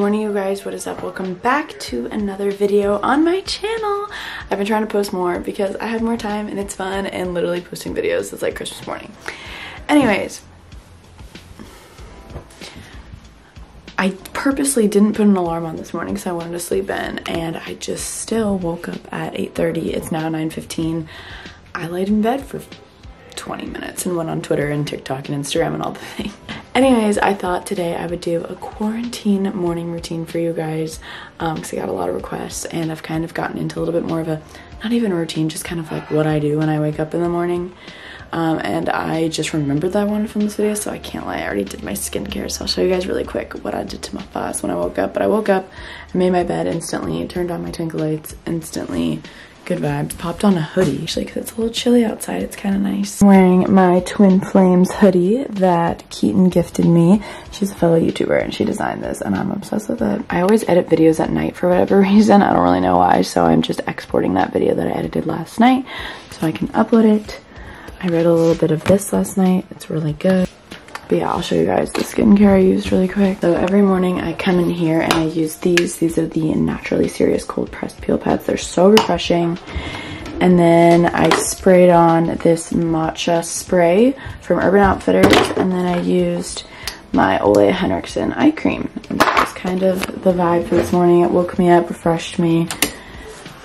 morning, you guys. What is up? Welcome back to another video on my channel. I've been trying to post more because I have more time and it's fun, and literally posting videos is like Christmas morning. Anyways, I purposely didn't put an alarm on this morning because I wanted to sleep in, and I just still woke up at 8:30. It's now 9:15. I laid in bed for 20 minutes and went on Twitter and TikTok and Instagram and all the things. Anyways, I thought today I would do a quarantine morning routine for you guys because I got a lot of requests, and I've kind of gotten into a little bit more of a, not even a routine, just kind of like what I do when I wake up in the morning. And I just remembered that I wanted to film this video, so I can't lie, I already did my skincare, so I'll show you guys really quick what I did to my face when I woke up. But I woke up, I made my bed instantly, turned on my twinkle lights instantly. Good vibes. Popped on a hoodie actually because it's a little chilly outside. It's kind of nice. I'm wearing my Twin Flames hoodie that Keaton gifted me. She's a fellow YouTuber and she designed this, and I'm obsessed with it. I always edit videos at night for whatever reason. I don't really know why, so I'm just exporting that video that I edited last night so I can upload it. I read a little bit of this last night. It's really good. But yeah, I'll show you guys the skincare I used really quick. So every morning I come in here and I use these. These are the Naturally Serious Cold Pressed Peel Pads. They're so refreshing. And then I sprayed on this matcha spray from Urban Outfitters. And then I used my Ole Henriksen Eye Cream. And that was kind of the vibe for this morning. It woke me up, refreshed me.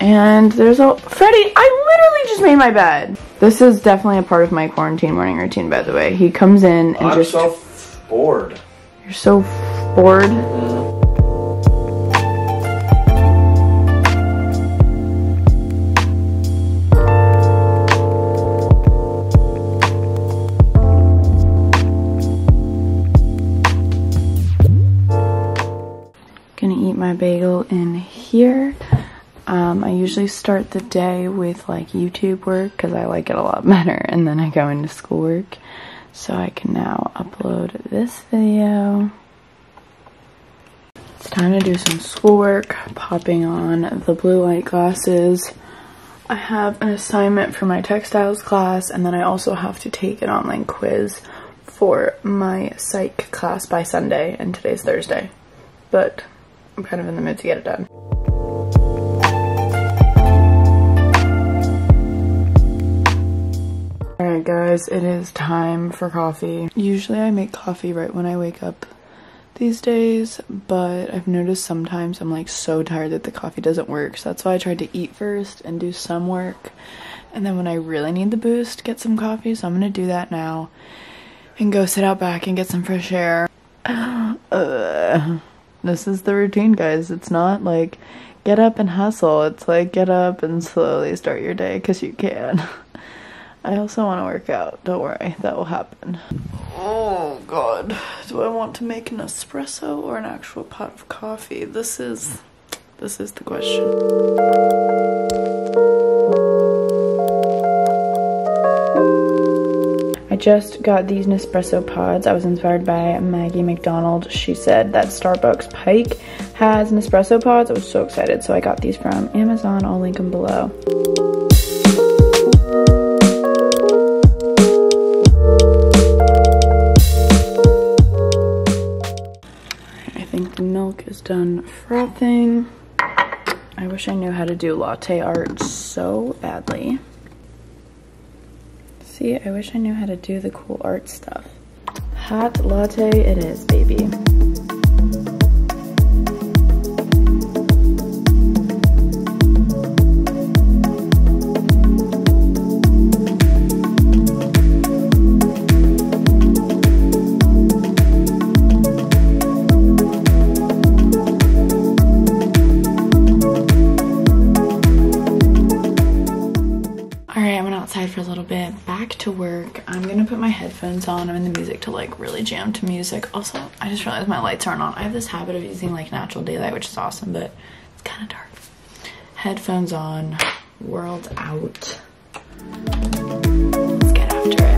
And there's a Freddie, I literally just made my bed. This is definitely a part of my quarantine morning routine, by the way. He comes in and I'm just so bored. You're so bored. Gonna eat my bagel in here. I usually start the day with like YouTube work because I like it a lot better, and then I go into schoolwork, so I can now upload this video. It's time to do some schoolwork, popping on the blue light glasses. I have an assignment for my textiles class, and then I also have to take an online quiz for my psych class by Sunday, and today's Thursday, but I'm kind of in the mood to get it done. Guys, it is time for coffee. Usually I make coffee right when I wake up these days, but I've noticed sometimes I'm like so tired that the coffee doesn't work, so that's why I tried to eat first and do some work, and then when I really need the boost, get some coffee. So I'm gonna do that now and go sit out back and get some fresh air. This is the routine, guys. It's not like get up and hustle, it's like get up and slowly start your day because you can. I also want to work out, don't worry, that will happen. Oh god, do I want to make an espresso or an actual pot of coffee? This is the question. I just got these Nespresso pods. I was inspired by Maggie McDonald. She said that Starbucks Pike has Nespresso pods. I was so excited, so I got these from Amazon. I'll link them below. Is done frothing. I wish I knew how to do latte art so badly. See, I wish I knew how to do the cool art stuff. Hot latte it is, baby. For a little bit, back to work. I'm gonna put my headphones on. I'm in the music to like really jam to music. Also, I just realized my lights aren't on. I have this habit of using like natural daylight, which is awesome, but it's kind of dark. Headphones on, world out. Let's get after it.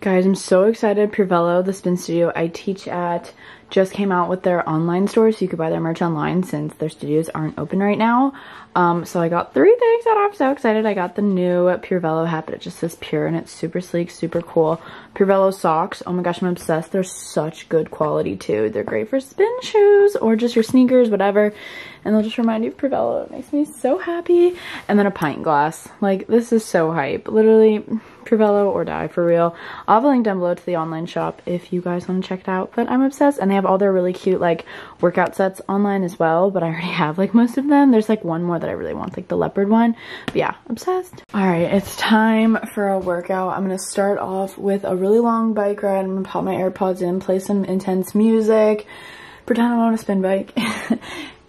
Guys, I'm so excited. Purevelo, the spin studio I teach at, just came out with their online store, so you could buy their merch online since their studios aren't open right now. So I got 3 things that I'm so excited. I got the new Purevelo hat, but it just says Pure, and it's super sleek, super cool. Purevelo socks. Oh my gosh, I'm obsessed. They're such good quality too. They're great for spin shoes or just your sneakers, whatever. And they'll just remind you of Purevelo. It makes me so happy. And then a pint glass. Like, this is so hype. Literally, Purevelo or die, for real. I'll have a link down below to the online shop if you guys want to check it out. But I'm obsessed. And they have all their really cute, like, workout sets online as well. But I already have, like, most of them. There's, like, one more that I really want, like, the leopard one. But yeah, obsessed. Alright, it's time for a workout. I'm going to start off with a really long bike ride. I'm going to pop my AirPods in, play some intense music, pretend I'm on a spin bike,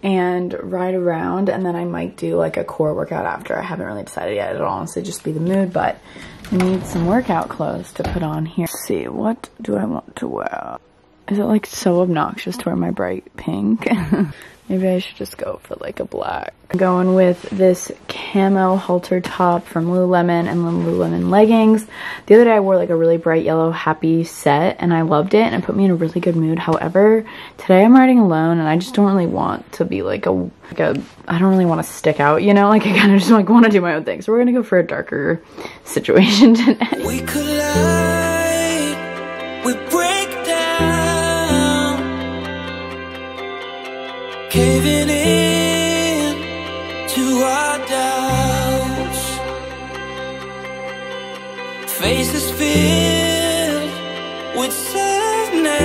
and ride around, and then I might do like a core workout after. I haven't really decided yet. It'll honestly just be the mood, but I need some workout clothes to put on here. Let's see, what do I want to wear? Is it like so obnoxious to wear my bright pink? Maybe I should just go for like a black. I'm going with this camo halter top from Lululemon and Lululemon leggings. The other day I wore like a really bright yellow happy set and I loved it and it put me in a really good mood. However, today I'm riding alone and I just don't really want to be like a I don't really want to stick out, you know? Like, I kind of just like want to do my own thing. So we're going to go for a darker situation today. We collide, we break down. Caving in to our doubts, faces filled with sadness.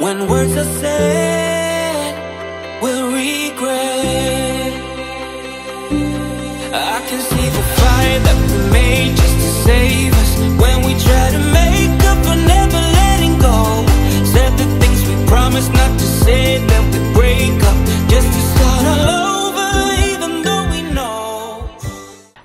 When words are said, we'll regret. I can see the fire that we made just to save us when we try to make up for never letting go. Said the things we promised not to say, that we break up just to start all over, even though we know.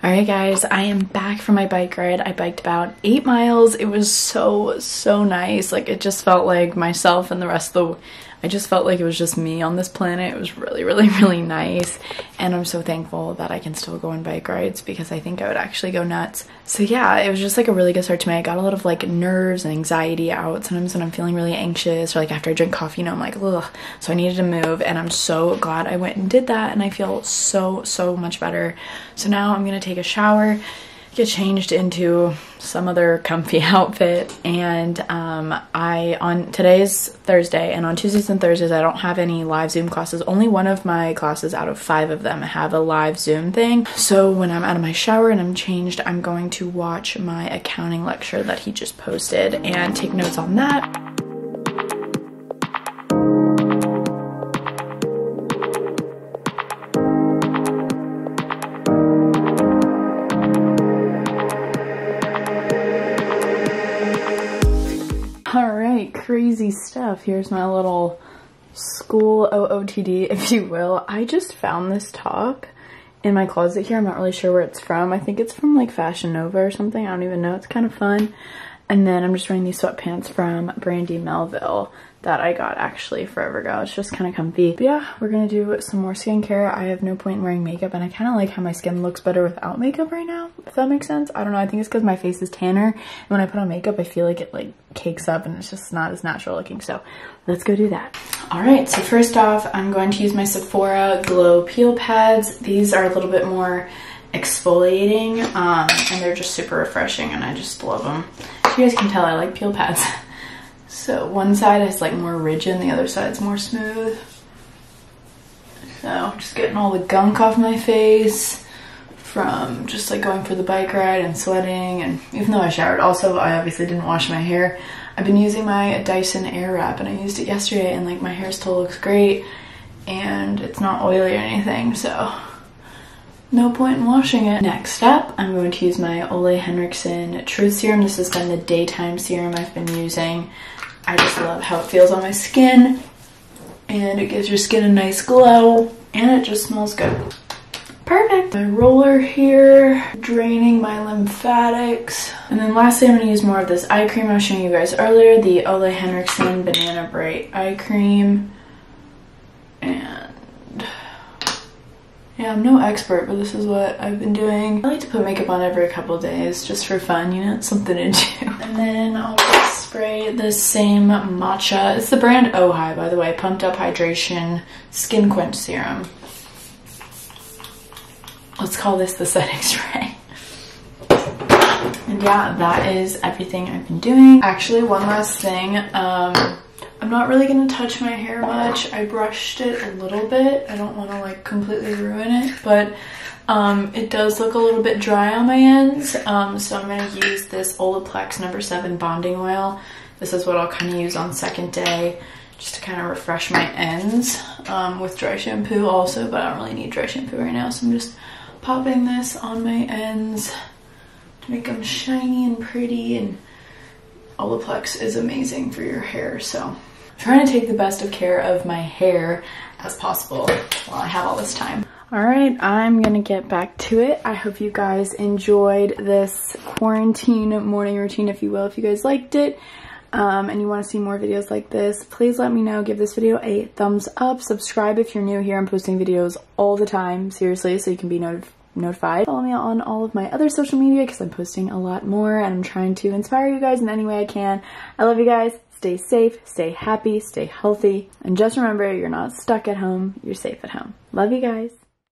Alright guys, I am back from my bike ride. I biked about 8 miles. It was so nice. Like, it just felt like myself and the rest of the... I just felt like it was just me on this planet. It was really nice. And I'm so thankful that I can still go on bike rides because I think I would actually go nuts. So yeah, it was just like a really good start to me. I got a lot of like nerves and anxiety out sometimes when I'm feeling really anxious or like after I drink coffee, you know, I'm like, ugh. So I needed to move and I'm so glad I went and did that and I feel so much better. So now I'm gonna take a shower, get changed into some other comfy outfit, and on today's Thursday and on Tuesdays and Thursdays I don't have any live Zoom classes. Only one of my classes out of 5 of them have a live Zoom thing. So when I'm out of my shower and I'm changed, I'm going to watch my accounting lecture that he just posted and take notes on that. Crazy stuff. Here's my little school OOTD, if you will. I just found this top in my closet here. I'm not really sure where it's from. I think it's from like Fashion Nova or something. I don't even know. It's kind of fun. And then I'm just wearing these sweatpants from Brandy Melville that I got actually forever ago. It's just kind of comfy. But yeah, we're gonna do some more skincare. I have no point in wearing makeup and I kind of like how my skin looks better without makeup right now, if that makes sense. I don't know, I think it's because my face is tanner and when I put on makeup I feel like it like cakes up and it's just not as natural looking. So let's go do that. Alright, so first off I'm going to use my Sephora Glow Peel Pads. These are a little bit more exfoliating and they're just super refreshing and I just love them. You guys can tell I like peel pads. So one side has like more ridge and the other side's more smooth. So just getting all the gunk off my face from just like going for the bike ride and sweating, and even though I showered, also I obviously didn't wash my hair. I've been using my Dyson Airwrap and I used it yesterday and like my hair still looks great and it's not oily or anything, so no point in washing it. Next up, I'm going to use my Ole Henriksen Truth Serum. This has been the daytime serum I've been using. I just love how it feels on my skin, and it gives your skin a nice glow, and it just smells good. Perfect. My roller here, draining my lymphatics. And then lastly, I'm going to use more of this eye cream I was showing you guys earlier, the Ole Henriksen Banana Bright Eye Cream. Yeah, I'm no expert, but this is what I've been doing. I like to put makeup on every couple days just for fun, you know, it's something to do. And then I'll just spray the same matcha. It's the brand Ohii, by the way. Pumped Up Hydration Skin Quench Serum. Let's call this the setting spray. And yeah, that is everything I've been doing. Actually, one last thing. I'm not really gonna touch my hair much. I brushed it a little bit. I don't wanna like completely ruin it, but it does look a little bit dry on my ends. So I'm gonna use this Olaplex No. 7 bonding oil. This is what I'll kind of use on second day, just to kind of refresh my ends with dry shampoo also, but I don't really need dry shampoo right now. So I'm just popping this on my ends to make them shiny and pretty, and Olaplex is amazing for your hair. So trying to take the best of care of my hair as possible while I have all this time. All right, I'm gonna get back to it. I hope you guys enjoyed this quarantine morning routine, if you will, if you guys liked it. And you want to see more videos like this, please let me know. Give this video a thumbs up. Subscribe if you're new here. I'm posting videos all the time, seriously, so you can be notified. Follow me on all of my other social media because I'm posting a lot more, and I'm trying to inspire you guys in any way I can. I love you guys. Stay safe, stay happy, stay healthy, and just remember, you're not stuck at home. You're safe at home. Love you guys.